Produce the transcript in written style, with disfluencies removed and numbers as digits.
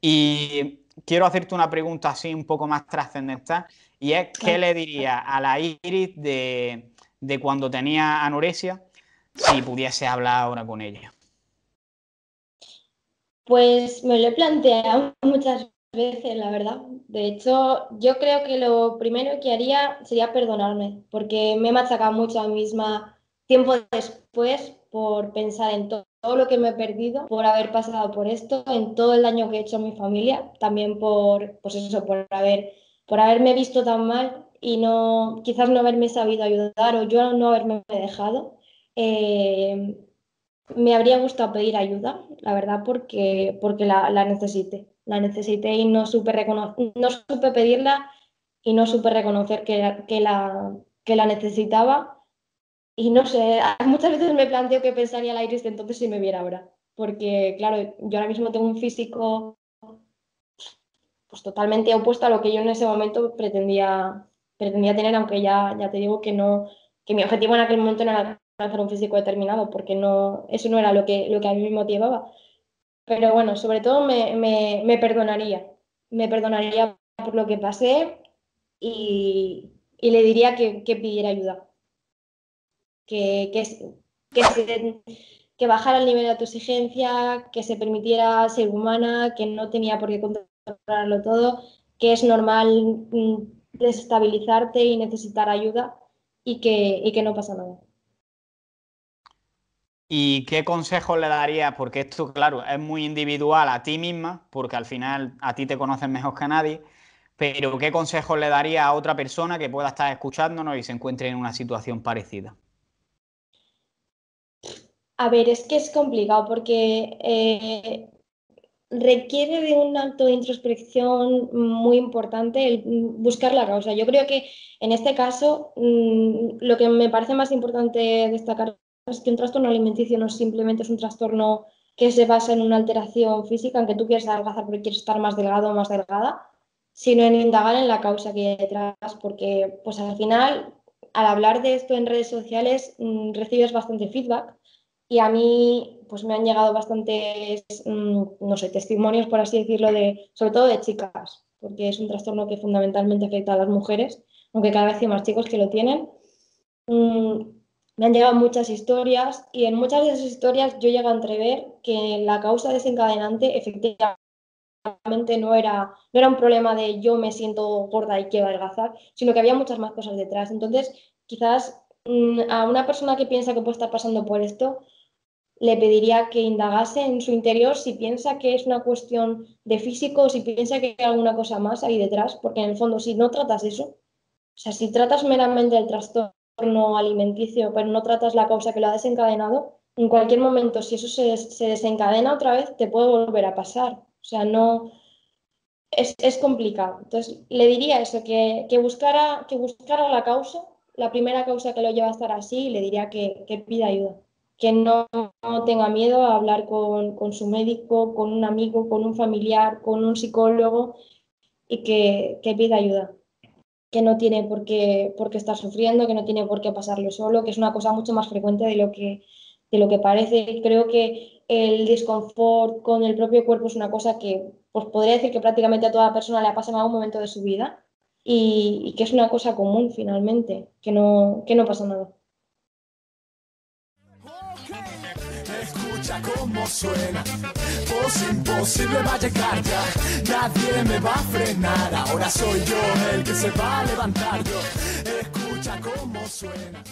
Y quiero hacerte una pregunta así un poco más trascendental, y es ¿qué le dirías a la Iris de cuando tenía anorexia si pudiese hablar ahora con ella? Pues me lo he planteado muchas veces, la verdad. De hecho, yo creo que lo primero que haría sería perdonarme, porque me he machacado mucho a mí misma tiempo después por pensar en todo lo que me he perdido, por haber pasado por esto, en todo el daño que he hecho a mi familia, también por, pues eso, por haberme visto tan mal y no, quizás no haberme sabido ayudar, o yo no haberme dejado. Me habría gustado pedir ayuda, la verdad, porque la necesité y no supe pedirla y no supe reconocer que la necesitaba. Y no sé, muchas veces me planteo qué pensaría la Iris de entonces si me viera ahora, porque claro, yo ahora mismo tengo un físico pues totalmente opuesto a lo que yo en ese momento pretendía tener, aunque ya te digo que no, que mi objetivo en aquel momento no era alcanzar un físico determinado, porque no, eso no era lo que a mí me motivaba. Pero bueno, sobre todo me perdonaría por lo que pasé y le diría que pidiera ayuda, que bajara el nivel de autoexigencia, que se permitiera ser humana, que no tenía por qué controlarlo todo, que es normal desestabilizarte y necesitar ayuda y que no pasa nada. ¿Y qué consejos le darías? Porque esto, claro, es muy individual a ti misma, porque al final a ti te conoces mejor que a nadie, pero ¿qué consejos le darías a otra persona que pueda estar escuchándonos y se encuentre en una situación parecida? A ver, es que es complicado porque requiere de un acto de introspección muy importante el buscar la causa. Yo creo que en este caso lo que me parece más importante destacar es que un trastorno alimenticio no simplemente es un trastorno que se basa en una alteración física, en que tú quieres adelgazar porque quieres estar más delgado o más delgada, sino en indagar en la causa que hay detrás, porque pues al final, al hablar de esto en redes sociales, recibes bastante feedback y a mí pues me han llegado bastantes, no sé, testimonios, por así decirlo, sobre todo de chicas, porque es un trastorno que fundamentalmente afecta a las mujeres, aunque cada vez hay más chicos que lo tienen. Me han llegado muchas historias y en muchas de esas historias yo llego a entrever que la causa desencadenante efectivamente no era un problema de yo me siento gorda y quiero adelgazar, sino que había muchas más cosas detrás. Entonces, quizás a una persona que piensa que puede estar pasando por esto, le pediría que indagase en su interior si piensa que es una cuestión de físico o si piensa que hay alguna cosa más ahí detrás, porque en el fondo si no tratas eso, o sea, si tratas meramente el trastorno alimenticio, pero no tratas la causa que lo ha desencadenado, en cualquier momento, si eso se desencadena otra vez, te puede volver a pasar. O sea, no es complicado. Entonces, le diría eso, que buscara la causa, la primera causa que lo lleva a estar así, y le diría que pida ayuda, que no tenga miedo a hablar con su médico, con un amigo, con un familiar, con un psicólogo, y que pida ayuda, que no tiene por qué estar sufriendo, que no tiene por qué pasarlo solo, que es una cosa mucho más frecuente de lo que parece. Creo que el disconfort con el propio cuerpo es una cosa que, pues podría decir que prácticamente a toda persona le pasa en algún momento de su vida y que es una cosa común finalmente, que no pasa nada. Escucha cómo suena, voz imposible va a llegar ya, nadie me va a frenar, ahora soy yo el que se va a levantar yo, escucha cómo suena.